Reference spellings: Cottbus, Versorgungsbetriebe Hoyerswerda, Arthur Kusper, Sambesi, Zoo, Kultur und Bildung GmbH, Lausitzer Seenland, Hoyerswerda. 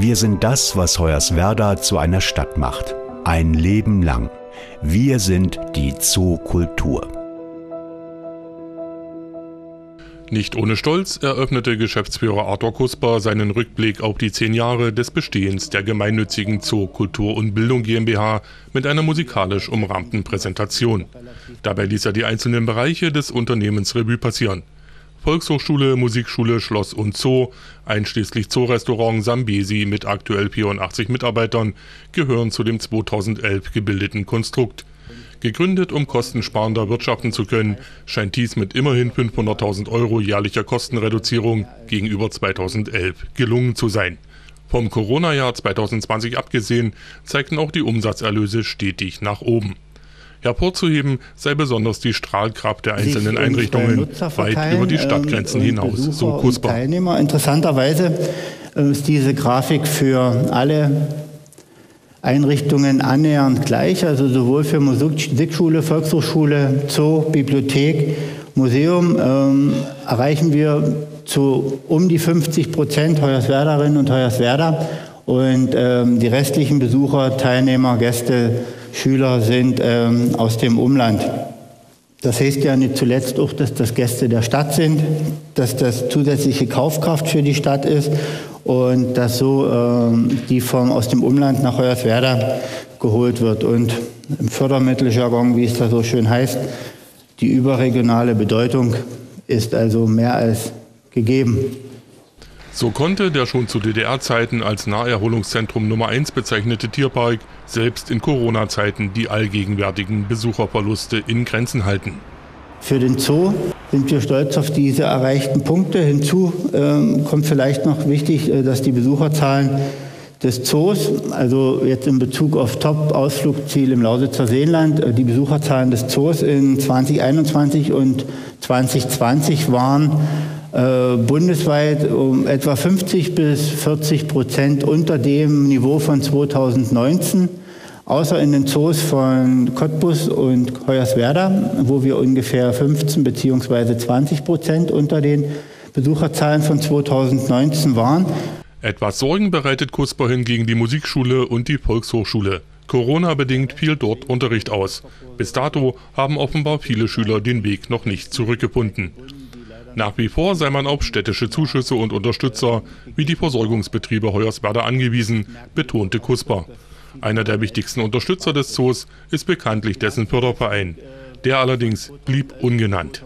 Wir sind das, was Hoyerswerda zu einer Stadt macht. Ein Leben lang. Wir sind die Zookultur. Nicht ohne Stolz eröffnete Geschäftsführer Arthur Kusper seinen Rückblick auf die 10 Jahre des Bestehens der gemeinnützigen Zoo, Kultur und Bildung GmbH mit einer musikalisch umrahmten Präsentation. Dabei ließ er die einzelnen Bereiche des Unternehmens Revue passieren. Volkshochschule, Musikschule, Schloss und Zoo, einschließlich Zoorestaurant Sambesi mit aktuell 84 Mitarbeitern, gehören zu dem 2011 gebildeten Konstrukt. Gegründet, um kostensparender wirtschaften zu können, scheint dies mit immerhin 500.000 € jährlicher Kostenreduzierung gegenüber 2011 gelungen zu sein. Vom Corona-Jahr 2020 abgesehen, zeigten auch die Umsatzerlöse stetig nach oben. Hervorzuheben sei besonders die Strahlkraft der einzelnen Einrichtungen, weit über die Stadtgrenzen hinaus, so Kusper. Interessanterweise ist diese Grafik für alle Einrichtungen annähernd gleich, also sowohl für Musikschule, Volkshochschule, Zoo, Bibliothek, Museum erreichen wir zu um die 50% Hoyerswerderinnen und Hoyerswerder und die restlichen Besucher, Teilnehmer, Gäste, Schüler sind aus dem Umland. Das heißt ja nicht zuletzt auch, dass das Gäste der Stadt sind, dass das zusätzliche Kaufkraft für die Stadt ist. Und dass so die Form aus dem Umland nach Hoyerswerda geholt wird. Und im Fördermitteljargon, wie es da so schön heißt, die überregionale Bedeutung ist also mehr als gegeben. So konnte der schon zu DDR-Zeiten als Naherholungszentrum Nummer 1 bezeichnete Tierpark selbst in Corona-Zeiten die allgegenwärtigen Besucherverluste in Grenzen halten. Für den Zoo sind wir stolz auf diese erreichten Punkte. Hinzu kommt vielleicht noch wichtig, dass die Besucherzahlen des Zoos, also jetzt in Bezug auf Top-Ausflugsziel im Lausitzer Seenland, die Besucherzahlen des Zoos in 2021 und 2020 waren bundesweit um etwa 50 bis 40% unter dem Niveau von 2019. Außer in den Zoos von Cottbus und Hoyerswerda, wo wir ungefähr 15 bzw. 20% unter den Besucherzahlen von 2019 waren. Etwas Sorgen bereitet Kusper hingegen die Musikschule und die Volkshochschule. Corona-bedingt fiel dort Unterricht aus. Bis dato haben offenbar viele Schüler den Weg noch nicht zurückgefunden. Nach wie vor sei man auf städtische Zuschüsse und Unterstützer wie die Versorgungsbetriebe Hoyerswerda angewiesen, betonte Kusper. Einer der wichtigsten Unterstützer des Zoos ist bekanntlich dessen Förderverein. Der allerdings blieb ungenannt.